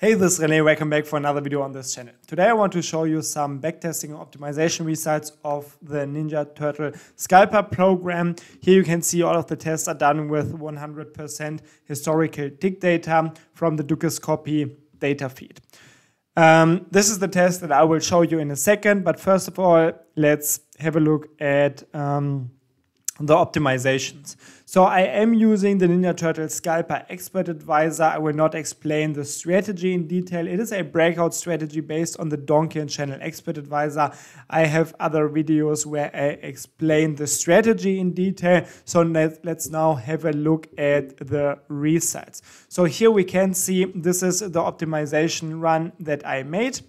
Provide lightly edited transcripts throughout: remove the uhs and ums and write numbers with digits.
Hey, this is René, welcome back for another video on this channel. Today I want to show you some backtesting and optimization results of the Ninja Turtle Scalper program. Here you can see all of the tests are done with 100% historical tick data from the Dukascopy data feed. This is the test that I will show you in a second, but first of all, let's have a look at the optimizations. So I am using the Ninja Turtle Scalper Expert Advisor. I will not explain the strategy in detail. It is a breakout strategy based on the Donchian Channel Expert Advisor. I have other videos where I explain the strategy in detail. So let's now have a look at the results. So here we can see this is the optimization run that I made.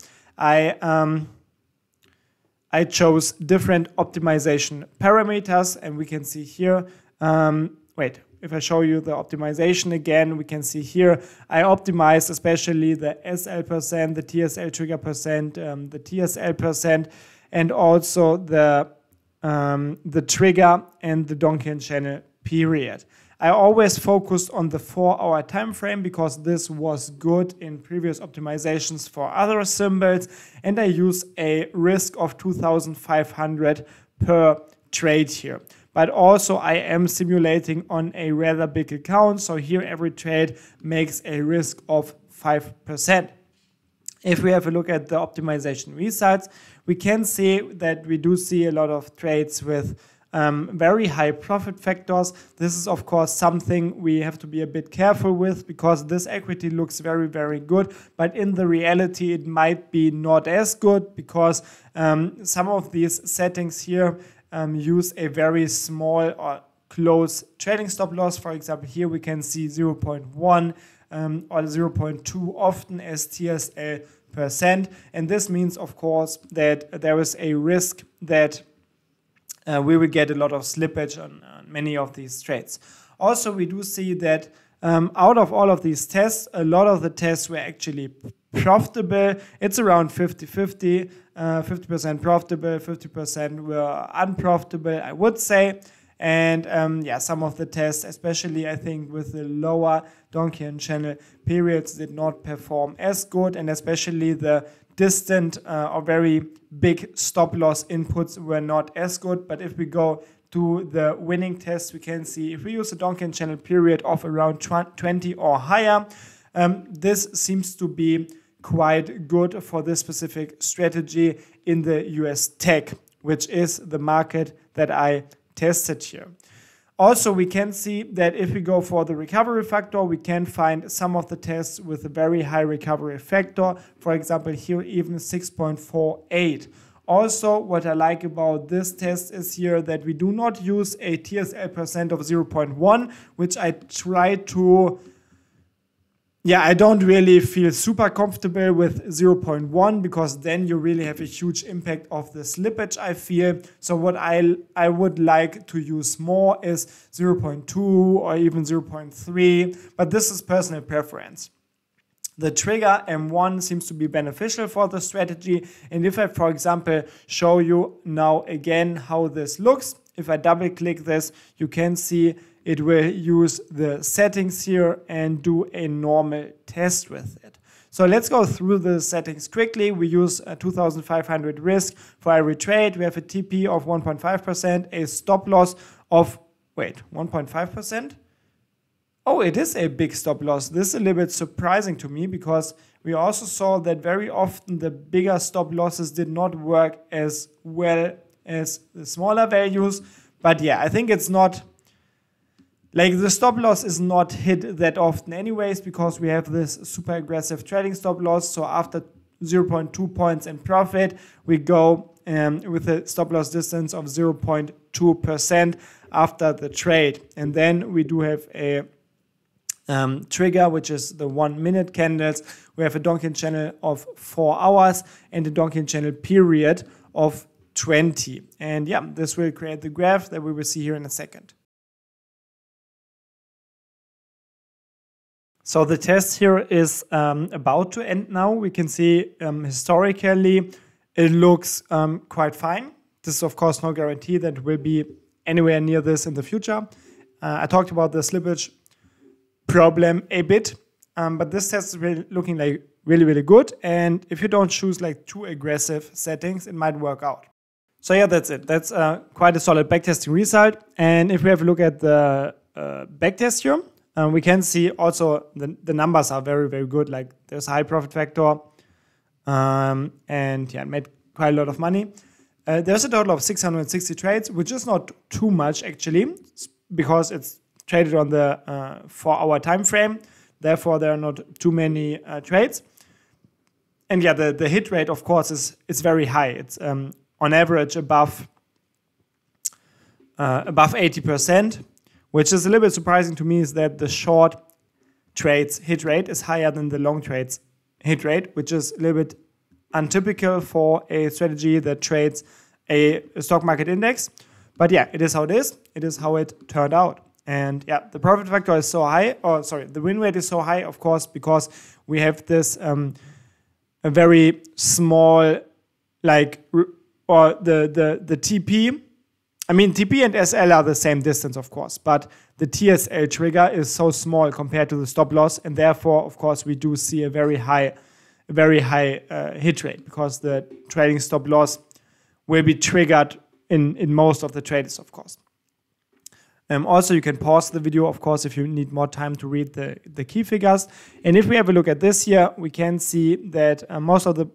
I chose different optimization parameters, and we can see here, if I show you the optimization again, we can see here, I optimized especially the SL%, the TSL trigger %, the TSL%, and also the trigger and the Donchian channel period. I always focused on the 4-hour time frame because this was good in previous optimizations for other symbols, and I use a risk of 2,500 per trade here. But also I am simulating on a rather big account, so here every trade makes a risk of 5%. If we have a look at the optimization results, we can see that we do see a lot of trades with very high profit factors. This is of course something we have to be a bit careful with because this equity looks very, very good, but in the reality it might be not as good because some of these settings here use a very small or close trading stop loss. For example, here we can see 0.1 or 0.2 often as TSL%, and this means of course that there is a risk that we will get a lot of slippage on many of these trades. Also, we do see that out of all of these tests, a lot of the tests were actually profitable. It's around 50-50, 50% profitable, 50% were unprofitable, I would say. And some of the tests, especially I think with the lower Donchian channel periods, did not perform as good, and especially the distant or very big stop loss inputs were not as good. But if we go to the winning test, we can see if we use a Donchian channel period of around 20 or higher, this seems to be quite good for this specific strategy in the USTEC, which is the market that I tested here. Also, we can see that if we go for the recovery factor, we can find some of the tests with a very high recovery factor. For example, here even 6.48. Also, what I like about this test is here that we do not use a TSL% of 0.1, which I try to... I don't really feel super comfortable with 0.1 because then you really have a huge impact of the slippage, I feel. So what I would like to use more is 0.2 or even 0.3, but this is personal preference. The trigger M1 seems to be beneficial for the strategy. And if I, for example, show you now again how this looks, if I double click this, you can see it will use the settings here and do a normal test with it. So let's go through the settings quickly. We use a 2,500 risk for every trade. We have a TP of 1.5%, a stop loss of, 1.5%? Oh, it is a big stop loss. This is a little bit surprising to me because we also saw that very often the bigger stop losses did not work as well as the smaller values. But yeah, I think it's not... the stop loss is not hit that often anyways because we have this super aggressive trading stop loss. So after 0.2 points in profit, we go with a stop loss distance of 0.2% after the trade. And then we do have a trigger, which is the 1-minute candles. We have a Donchian channel of 4 hours and a Donchian channel period of 20. And yeah, this will create the graph that we will see here in a second. So the test here is about to end now. We can see historically it looks quite fine. This is of course no guarantee that we'll be anywhere near this in the future. I talked about the slippage problem a bit. But this test is really looking like really, really good. And if you don't choose like too aggressive settings, it might work out. So yeah, that's it. That's quite a solid backtesting result. And if we have a look at the backtest here, we can see also the numbers are very, very good. Like there's a high profit factor, and yeah, I made quite a lot of money. There's a total of 660 trades, which is not too much actually, because it's traded on the 4-hour time frame. Therefore, there are not too many trades. And yeah, the hit rate, of course, is very high. It's on average above 80%, which is a little bit surprising to me, is that the short trades hit rate is higher than the long trades hit rate, which is a little bit untypical for a strategy that trades a stock market index. But yeah, it is how it is. It is how it turned out. And yeah, the profit factor is so high, or sorry, the win rate is so high, of course, because we have this a very small, like, or the TP. I mean, TP and SL are the same distance, of course, but the TSL trigger is so small compared to the stop loss, and therefore, of course, we do see a very high hit rate, because the trading stop loss will be triggered in most of the traders, of course. Also, you can pause the video, of course, if you need more time to read the key figures. And if we have a look at this here, we can see that most of the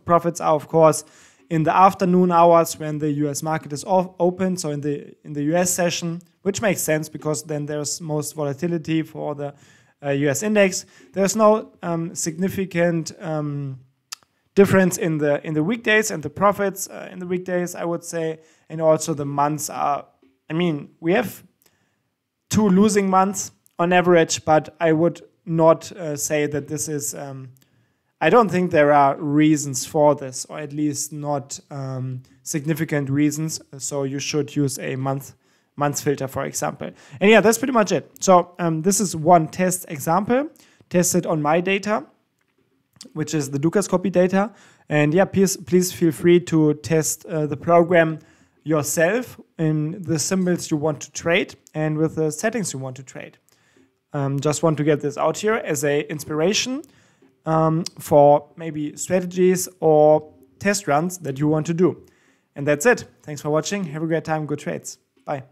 profits are, of course, in the afternoon hours when the U.S. market is open. So in the U.S. session, which makes sense because then there's most volatility for the U.S. index. There's no significant difference in the weekdays and the profits in the weekdays, I would say, and also the months are. I mean, we have 2 losing months on average, but I would not say that this is, I don't think there are reasons for this, or at least not significant reasons. So you should use a month filter, for example. And yeah, that's pretty much it. So this is one test example tested on my data, which is the Dukascopy data. And yeah, please feel free to test the program yourself in the symbols you want to trade and with the settings you want to trade. Just want to get this out here as a inspiration for maybe strategies or test runs that you want to do. And that's it. Thanks for watching. Have a great time. Good trades. Bye.